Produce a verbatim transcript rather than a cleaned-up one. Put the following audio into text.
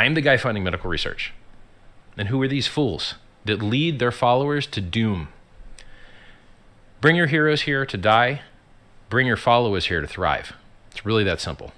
I'm the guy funding medical research. And who are these fools that lead their followers to doom? Bring your heroes here to die. Bring your followers here to thrive. It's really that simple.